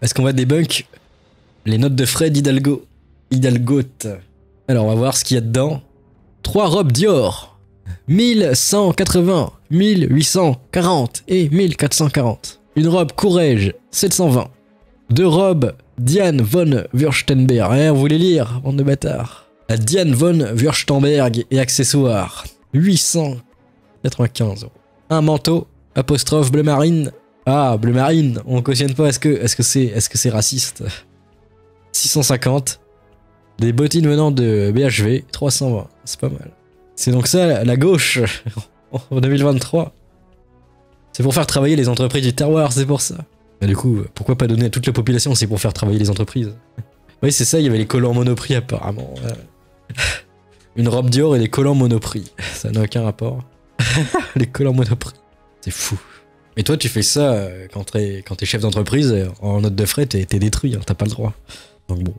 Parce qu'on va débunk les notes de Fred Hidalgo. Hidalgote. Alors on va voir ce qu'il y a dedans. 3 robes Dior. 1180, 1840 et 1440. Une robe Courrèges, 720. 2 robes Diane von Fürstenberg. Eh, on voulait lire, bande de bâtards. La Diane von Fürstenberg et accessoires. 895 €. Un manteau, apostrophe bleu marine. Ah, bleu marine, on cautionne pas, est-ce que c'est raciste? 650. Des bottines venant de BHV, 320. C'est pas mal. C'est donc ça, la gauche, en 2023. C'est pour faire travailler les entreprises du terroir, c'est pour ça. Et du coup, pourquoi pas donner à toute la population, c'est pour faire travailler les entreprises. Oui, c'est ça, il y avait les collants Monoprix apparemment. Une robe Dior et les collants Monoprix. Ça n'a aucun rapport. Les collants Monoprix. C'est fou. Et toi, tu fais ça quand t'es chef d'entreprise, en note de frais, t'es détruit, hein, t'as pas le droit. Donc bon.